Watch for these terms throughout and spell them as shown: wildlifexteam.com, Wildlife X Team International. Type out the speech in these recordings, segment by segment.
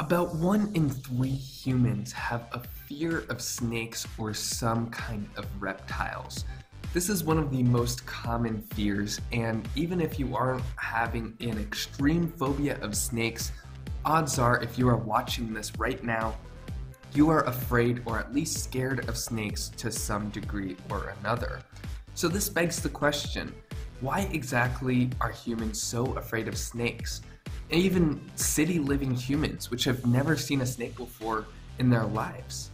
About 1 in 3 humans have a fear of snakes or some kind of reptiles. This is one of the most common fears, and even if you aren't having an extreme phobia of snakes, odds are if you are watching this right now, you are afraid or at least scared of snakes to some degree or another. So this begs the question, why exactly are humans so afraid of snakes? And even city-living humans, which have never seen a snake before in their lives.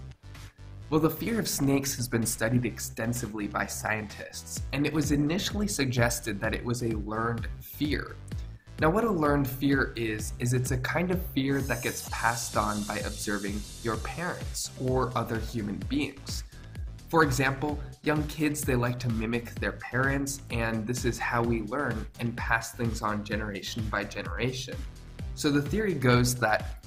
Well, the fear of snakes has been studied extensively by scientists, and it was initially suggested that it was a learned fear. Now, what a learned fear is it's a kind of fear that gets passed on by observing your parents or other human beings. For example, young kids, they like to mimic their parents, and this is how we learn and pass things on generation by generation. So the theory goes that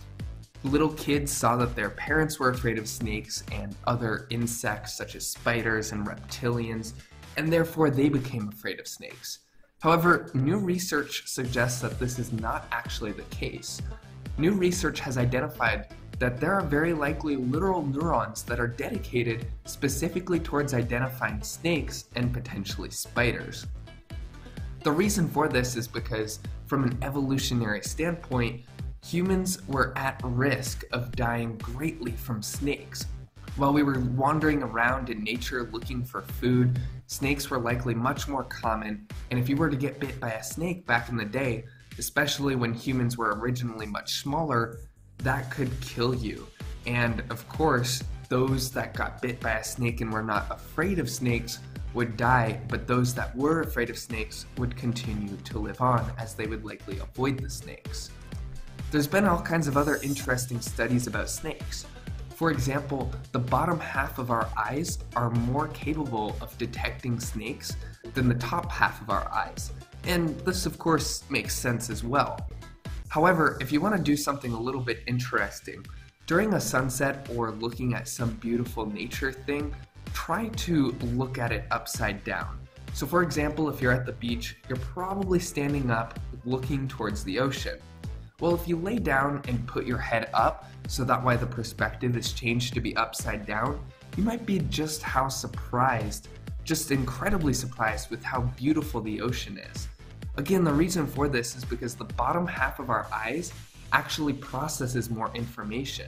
little kids saw that their parents were afraid of snakes and other insects such as spiders and reptilians, and therefore they became afraid of snakes. However, new research suggests that this is not actually the case. New research has identified that there are very likely literal neurons that are dedicated specifically towards identifying snakes and potentially spiders. The reason for this is because, from an evolutionary standpoint, humans were at risk of dying greatly from snakes. While we were wandering around in nature looking for food, snakes were likely much more common, and if you were to get bit by a snake back in the day, especially when humans were originally much smaller, that could kill you. And of course, those that got bit by a snake and were not afraid of snakes would die, but those that were afraid of snakes would continue to live on as they would likely avoid the snakes. There's been all kinds of other interesting studies about snakes. For example, the bottom half of our eyes are more capable of detecting snakes than the top half of our eyes. And this, of course, makes sense as well. However, if you want to do something a little bit interesting, during a sunset or looking at some beautiful nature thing, try to look at it upside down. So for example, if you're at the beach, you're probably standing up looking towards the ocean. Well, if you lay down and put your head up, so that way the perspective is changed to be upside down, you might be just incredibly surprised with how beautiful the ocean is. Again, the reason for this is because the bottom half of our eyes actually processes more information.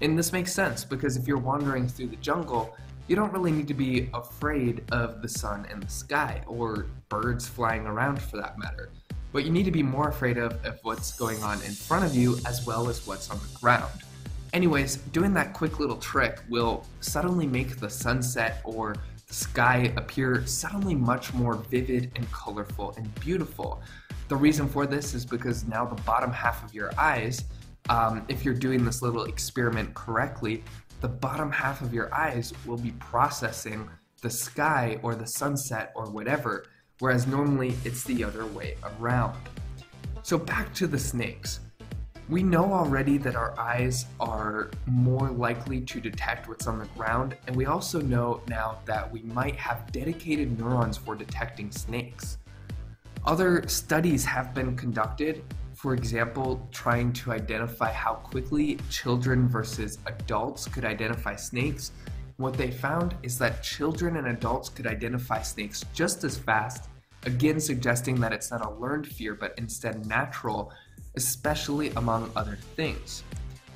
And this makes sense because if you're wandering through the jungle, you don't really need to be afraid of the sun and the sky or birds flying around for that matter. What you need to be more afraid of what's going on in front of you as well as what's on the ground. Anyways, doing that quick little trick will suddenly make the sunset or sky appear suddenly much more vivid and colorful and beautiful. The reason for this is because now the bottom half of your eyes, if you're doing this little experiment correctly, the bottom half of your eyes will be processing the sky or the sunset or whatever, whereas normally it's the other way around. So back to the snakes. We know already that our eyes are more likely to detect what's on the ground, and we also know now that we might have dedicated neurons for detecting snakes. Other studies have been conducted, for example, trying to identify how quickly children versus adults could identify snakes. What they found is that children and adults could identify snakes just as fast, again suggesting that it's not a learned fear but instead natural, especially among other things.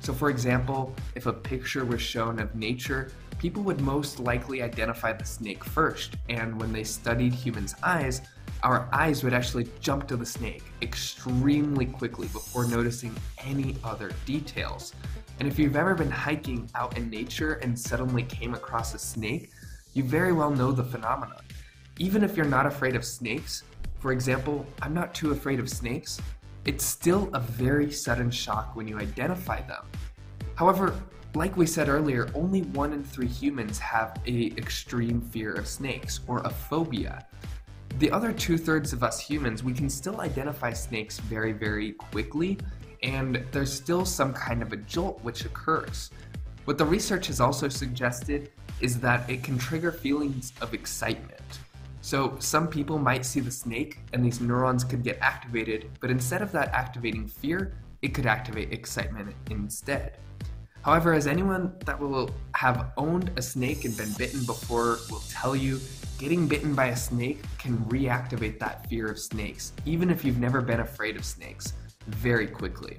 So for example, if a picture was shown of nature, people would most likely identify the snake first, and when they studied humans' eyes, our eyes would actually jump to the snake extremely quickly before noticing any other details. And if you've ever been hiking out in nature and suddenly came across a snake, you very well know the phenomenon. Even if you're not afraid of snakes, for example, I'm not too afraid of snakes, it's still a very sudden shock when you identify them. However, like we said earlier, only 1 in 3 humans have an extreme fear of snakes, or a phobia. The other 2/3 of us humans, we can still identify snakes very, very quickly, and there's still some kind of a jolt which occurs. What the research has also suggested is that it can trigger feelings of excitement. So some people might see the snake and these neurons could get activated, but instead of that activating fear, it could activate excitement instead. However, as anyone that will have owned a snake and been bitten before will tell you, getting bitten by a snake can reactivate that fear of snakes, even if you've never been afraid of snakes, very quickly.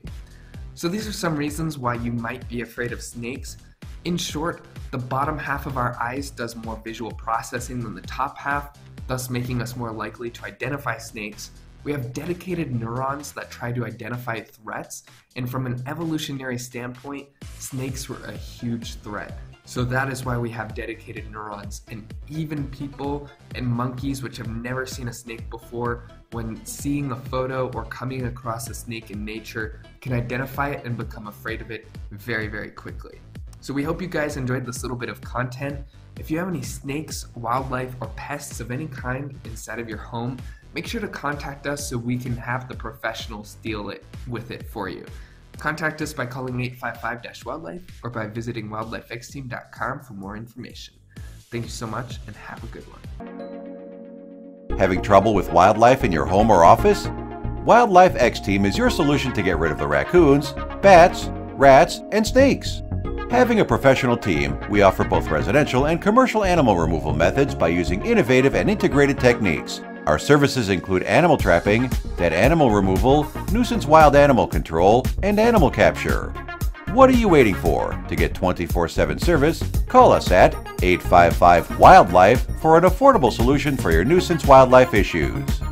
So these are some reasons why you might be afraid of snakes. In short, the bottom half of our eyes does more visual processing than the top half, thus making us more likely to identify snakes. We have dedicated neurons that try to identify threats, and from an evolutionary standpoint, snakes were a huge threat. So that is why we have dedicated neurons, and even people and monkeys which have never seen a snake before, when seeing a photo or coming across a snake in nature, can identify it and become afraid of it very, very quickly. So we hope you guys enjoyed this little bit of content. If you have any snakes, wildlife, or pests of any kind inside of your home, make sure to contact us so we can have the professionals deal with it for you. Contact us by calling 855-WILDLIFE or by visiting wildlifexteam.com for more information. Thank you so much and have a good one. Having trouble with wildlife in your home or office? Wildlife X Team is your solution to get rid of the raccoons, bats, rats, and snakes. Having a professional team, we offer both residential and commercial animal removal methods by using innovative and integrated techniques. Our services include animal trapping, dead animal removal, nuisance wild animal control, and animal capture. What are you waiting for? To get 24/7 service, call us at 855-WILDLIFE for an affordable solution for your nuisance wildlife issues.